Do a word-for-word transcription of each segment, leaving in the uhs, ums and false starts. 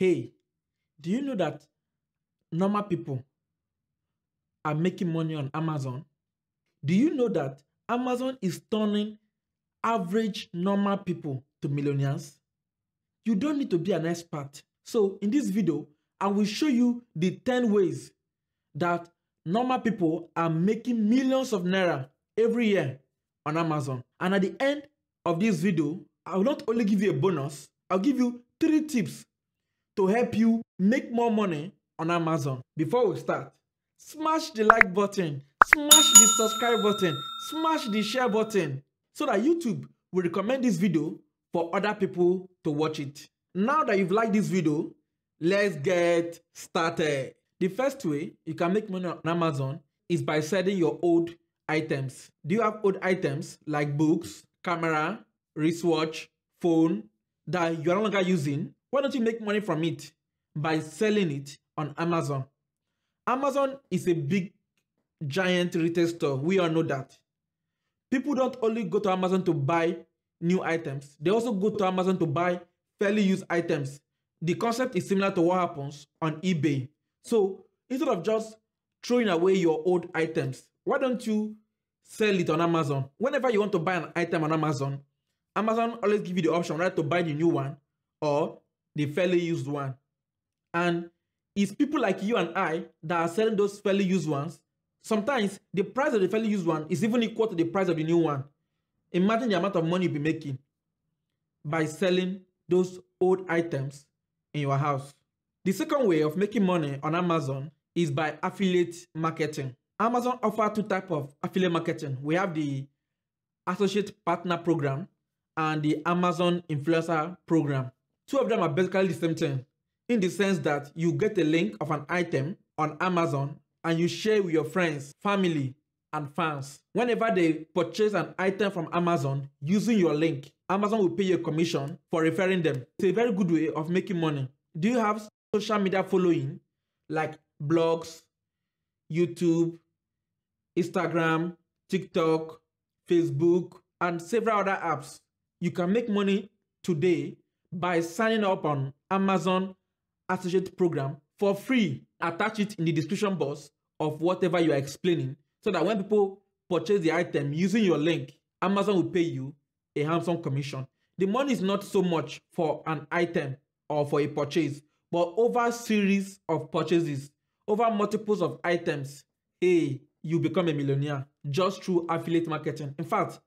Hey, do you know that normal people are making money on Amazon? Do you know that Amazon is turning average normal people to millionaires? You don't need to be an expert. So in this video, I will show you the ten ways that normal people are making millions of naira every year on Amazon. And at the end of this video, I will not only give you a bonus, I'll give you three tips to help you make more money on Amazon. Before we start, smash the like button, smash the subscribe button, smash the share button so that YouTube will recommend this video for other people to watch it. Now that you've liked this video, let's get started. The first way you can make money on Amazon is by selling your old items. Do you have old items like books, camera, wristwatch, phone that you are no longer using? Why don't you make money from it by selling it on Amazon? Amazon is a big, giant retail store. We all know that. People don't only go to Amazon to buy new items. They also go to Amazon to buy fairly used items. The concept is similar to what happens on eBay. So instead of just throwing away your old items, why don't you sell it on Amazon? Whenever you want to buy an item on Amazon, Amazon always gives you the option, right, to buy the new one or the fairly used one. And it's people like you and I that are selling those fairly used ones. Sometimes the price of the fairly used one is even equal to the price of the new one. Imagine the amount of money you'll be making by selling those old items in your house. The second way of making money on Amazon is by affiliate marketing. Amazon offers two types of affiliate marketing. We have the Associate Partner Program and the Amazon Influencer Program. Two of them are basically the same thing, in the sense that you get a link of an item on Amazon and you share with your friends, family, and fans. Whenever they purchase an item from Amazon using your link, Amazon will pay you a commission for referring them. It's a very good way of making money. Do you have social media following like blogs, YouTube, Instagram, TikTok, Facebook, and several other apps? You can make money today by signing up on Amazon Associate Program for free. Attach it in the description box of whatever you are explaining, so that when people purchase the item using your link, Amazon will pay you a handsome commission. The money is not so much for an item or for a purchase, but over a series of purchases, over multiples of items, hey, you become a millionaire just through affiliate marketing. In fact,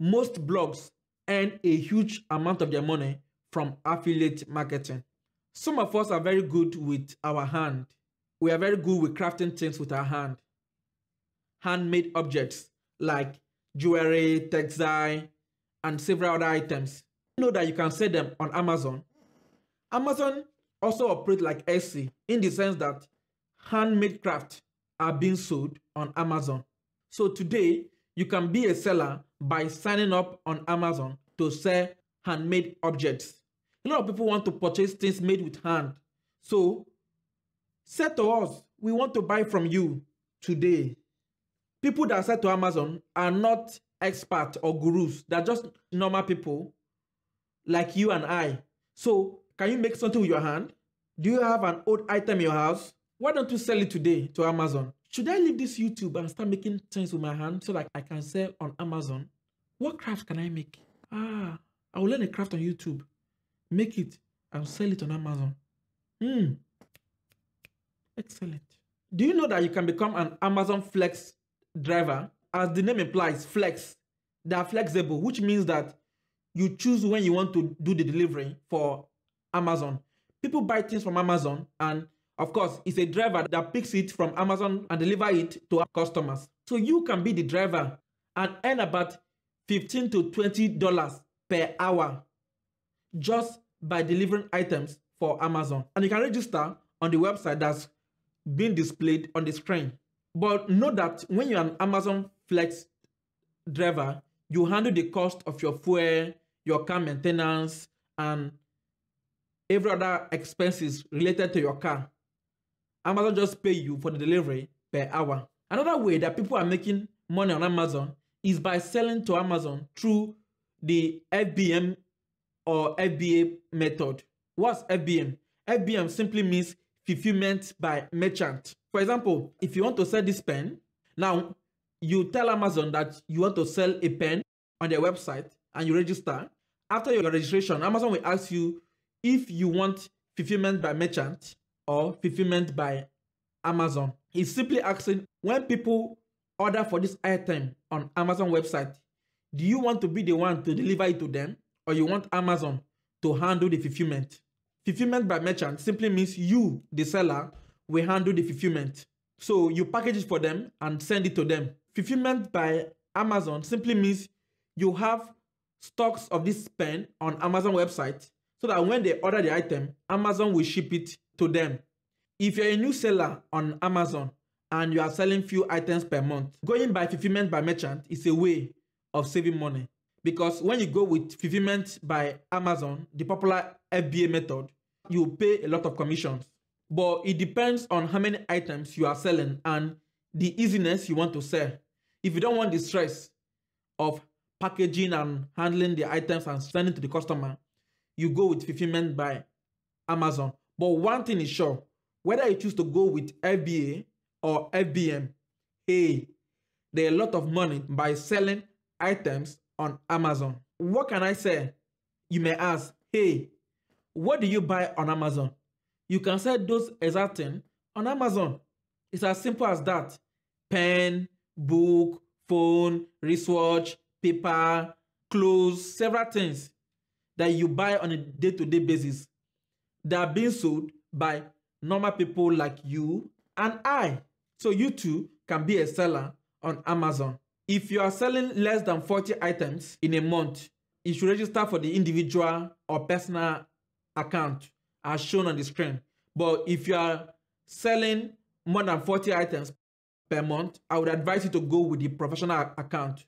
most blogs earn a huge amount of their money from affiliate marketing. Some of us are very good with our hand. We are very good with crafting things with our hand. Handmade objects like jewelry, textile, and several other items. You know that you can sell them on Amazon. Amazon also operates like Etsy, in the sense that handmade crafts are being sold on Amazon. So today, you can be a seller by signing up on Amazon to sell handmade objects. A lot of people want to purchase things made with hand. So, say to us, we want to buy from you today. People that sell to Amazon are not experts or gurus. They're just normal people like you and I. So, can you make something with your hand? Do you have an old item in your house? Why don't you sell it today to Amazon? Should I leave this YouTube and start making things with my hand so that I can sell on Amazon? What craft can I make? Ah, I will learn a craft on YouTube, make it, and sell it on Amazon. Hmm, excellent. Do you know that you can become an Amazon Flex driver? As the name implies, flex. They are flexible, which means that you choose when you want to do the delivery for Amazon. People buy things from Amazon, and of course, it's a driver that picks it from Amazon and delivers it to our customers. So you can be the driver and earn about fifteen to twenty dollars per hour just by delivering items for Amazon. And you can register on the website that's being displayed on the screen. But know that when you're an Amazon Flex driver, you handle the cost of your fuel, your car maintenance, and every other expenses related to your car. Amazon just pay you for the delivery per hour. Another way that people are making money on Amazon is by selling to Amazon through the F B M or F B A method. What's F B M? F B M simply means fulfillment by merchant. For example, if you want to sell this pen, now you tell Amazon that you want to sell a pen on their website and you register. After your registration, Amazon will ask you if you want fulfillment by merchant or fulfillment by Amazon. It's simply asking, when people order for this item on Amazon website, do you want to be the one to deliver it to them, or you want Amazon to handle the fulfillment? Fulfillment by merchant simply means you, the seller, will handle the fulfillment. So you package it for them and send it to them. Fulfillment by Amazon simply means you have stocks of this pen on Amazon website so that when they order the item, Amazon will ship it to them. If you're a new seller on Amazon and you are selling few items per month, going by fulfillment by merchant is a way of saving money. Because when you go with fulfillment by Amazon, the popular F B A method, you pay a lot of commissions. But it depends on how many items you are selling and the easiness you want to sell. If you don't want the stress of packaging and handling the items and sending to the customer, you go with fulfillment by Amazon. But one thing is sure, whether you choose to go with F B A or F B M, hey, there are a lot of money by selling items on Amazon. What can I say? You may ask, hey, what do you buy on Amazon? You can sell those exact things on Amazon. It's as simple as that. Pen, book, phone, wristwatch, paper, clothes, several things that you buy on a day-to-day basis that are being sold by normal people like you and I. So you too can be a seller on Amazon. If you are selling less than forty items in a month, you should register for the individual or personal account as shown on the screen. But if you are selling more than forty items per month, I would advise you to go with the professional account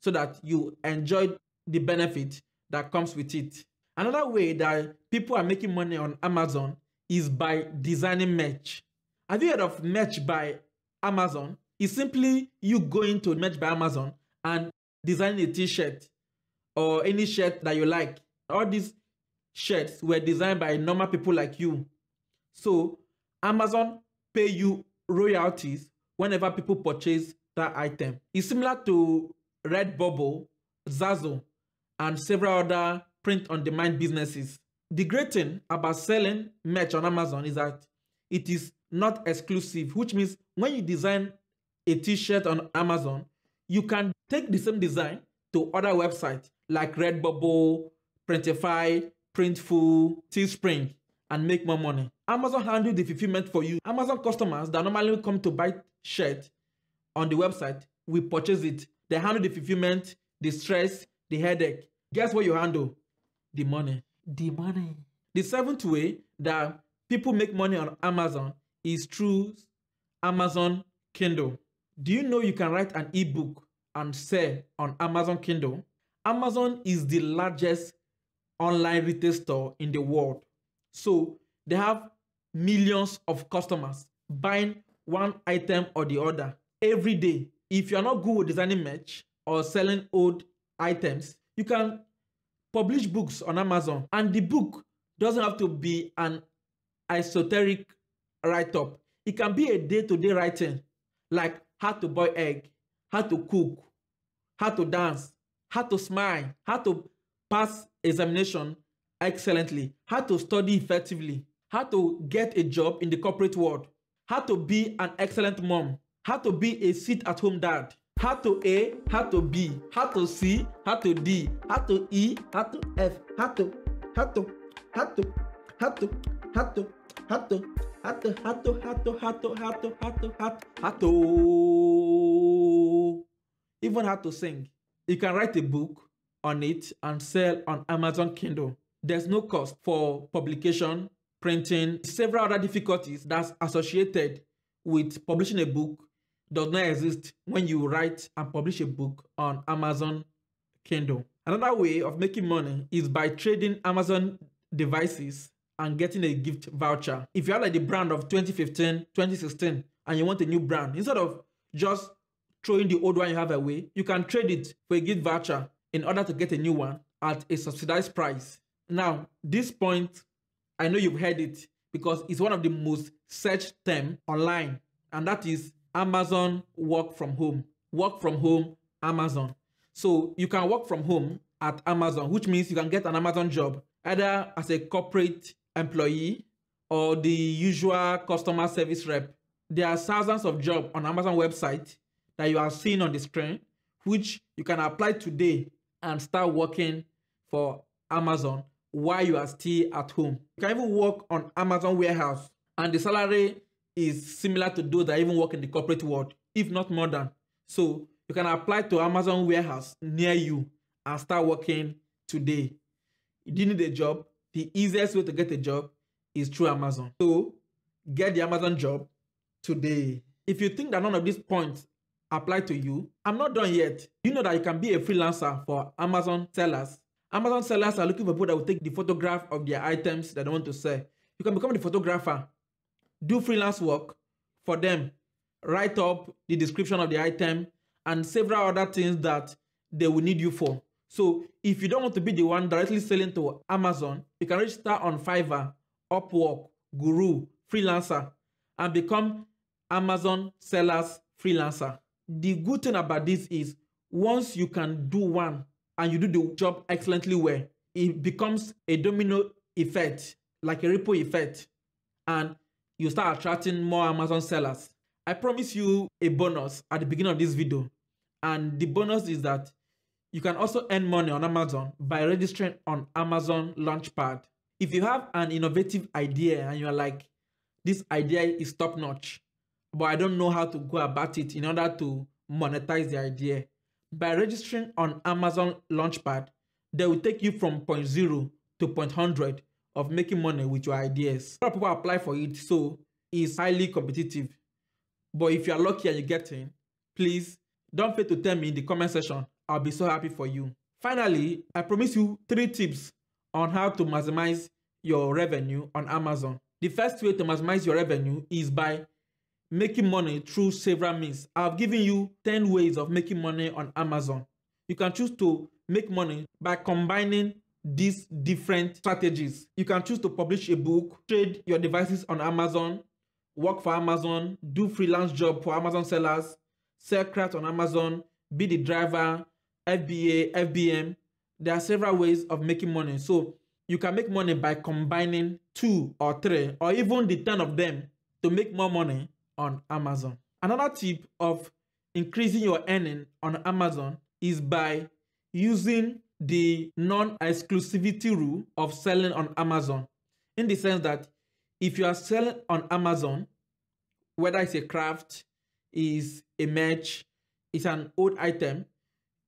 so that you enjoy the benefit that comes with it. Another way that people are making money on Amazon is by designing merch. Have you heard of Merch by Amazon? It's simply you going to Merch by Amazon and designing a t-shirt or any shirt that you like. All these shirts were designed by normal people like you. So Amazon pay you royalties whenever people purchase that item. It's similar to Redbubble, Zazzle, and several other print-on-demand businesses. The great thing about selling merch on Amazon is that it is not exclusive, which means when you design a t-shirt on Amazon, you can take the same design to other websites like Redbubble, Printify, Printful, Teespring, and make more money. Amazon handles the fulfillment for you. Amazon customers that normally come to buy shirt on the website will purchase it. They handle the fulfillment, the stress, the headache. Guess what you handle? The money. The money. The seventh way that people make money on Amazon is through Amazon Kindle. Do you know you can write an ebook and sell on Amazon Kindle? Amazon is the largest online retail store in the world. So they have millions of customers buying one item or the other every day. If you are not good with designing merch or selling old items, you can publish books on Amazon. And the book doesn't have to be an esoteric write-up. It can be a day-to-day writing, like how to boil egg, how to cook, how to dance, how to smile, how to pass examination excellently, how to study effectively, how to get a job in the corporate world, how to be an excellent mom, how to be a sit-at-home dad, how to A, how to B, how to C, how to D, how to E, how to F, how to, how to, how to, how to, how to, how to, how to, how to, how to, how to, how to, how to, how to, how to, even how to sing. You can write a book on it and sell on Amazon Kindle. There's no cost for publication, printing. Several other difficulties that's associated with publishing a book does not exist when you write and publish a book on Amazon Kindle. Another way of making money is by trading Amazon devices and getting a gift voucher. If you are like the brand of twenty fifteen, twenty sixteen, and you want a new brand, instead of just throwing the old one you have away, you can trade it for a gift voucher in order to get a new one at a subsidized price. Now, this point, I know you've heard it, because it's one of the most searched terms online, and that is Amazon work from home. Work from home, Amazon. So you can work from home at Amazon, which means you can get an Amazon job either as a corporate employee or the usual customer service rep. There are thousands of jobs on Amazon website that you are seeing on the screen, which you can apply today and start working for Amazon while you are still at home. You can even work on Amazon warehouse, and the salary is similar to those that even work in the corporate world, if not more than. So you can apply to Amazon warehouse near you and start working today. If you need a job, the easiest way to get a job is through Amazon. So get the Amazon job today. If you think that none of these points apply to you, I'm not done yet. You know that you can be a freelancer for Amazon sellers. Amazon sellers are looking for people that will take the photograph of their items that they want to sell. You can become the photographer, do freelance work for them, write up the description of the item and several other things that they will need you for. So if you don't want to be the one directly selling to Amazon, you can register on Fiverr, Upwork, Guru, Freelancer, and become Amazon sellers freelancer. The good thing about this is once you can do one and you do the job excellently well, it becomes a domino effect, like a ripple effect, and you start attracting more Amazon sellers. I promise you a bonus at the beginning of this video, and the bonus is that you can also earn money on Amazon by registering on Amazon Launchpad. If you have an innovative idea and you're like, this idea is top-notch, but I don't know how to go about it in order to monetize the idea, by registering on Amazon Launchpad, they will take you from point zero to point hundred of making money with your ideas. A lot of people apply for it, so it's highly competitive. But if you are lucky and you get in, please don't fail to tell me in the comment section. I'll be so happy for you. Finally, I promise you three tips on how to maximize your revenue on Amazon. The first way to maximize your revenue is by making money through several means. I've given you ten ways of making money on Amazon. You can choose to make money by combining these different strategies. You can choose to publish a book, trade your devices on Amazon, work for Amazon, do freelance job for Amazon sellers, sell crafts on Amazon, be the driver, F B A, F B M. There are several ways of making money. So you can make money by combining two or three or even the ten of them to make more money on Amazon. Another tip of increasing your earning on Amazon is by using the non-exclusivity rule of selling on Amazon, in the sense that if you are selling on Amazon, whether it's a craft, is a merch, it's an old item,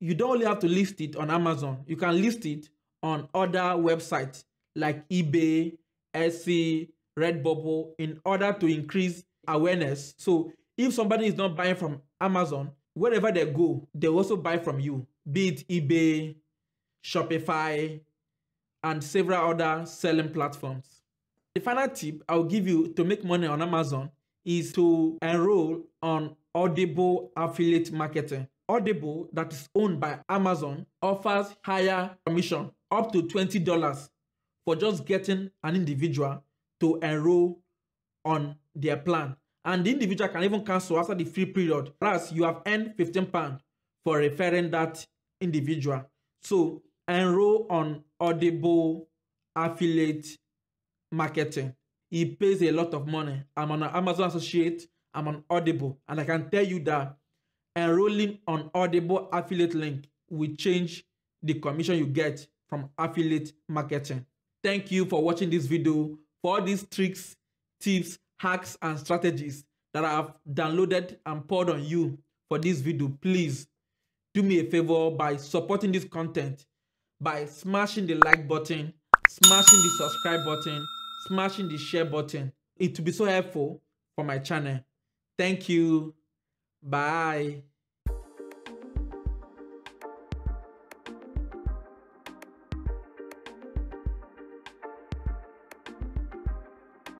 you don't only have to list it on Amazon. You can list it on other websites like eBay, Etsy, Redbubble, in order to increase awareness. So if somebody is not buying from Amazon, wherever they go, they also buy from you, be it eBay, Shopify, and several other selling platforms. The final tip I'll give you to make money on Amazon is to enroll on Audible affiliate marketing. Audible, that is owned by Amazon, offers higher commission, up to twenty dollars, for just getting an individual to enroll on their plan. And the individual can even cancel after the free period. Plus, you have earned fifteen pounds for referring that individual. So enroll on Audible affiliate marketing. It pays a lot of money. I'm an Amazon associate, I'm on Audible, and I can tell you that enrolling on Audible affiliate link will change the commission you get from affiliate marketing. Thank you for watching this video. For all these tricks, tips, hacks, and strategies that I have downloaded and poured on you for this video, please do me a favor by supporting this content by smashing the like button, smashing the subscribe button, smashing the share button. It will be so helpful for my channel. Thank you. Bye.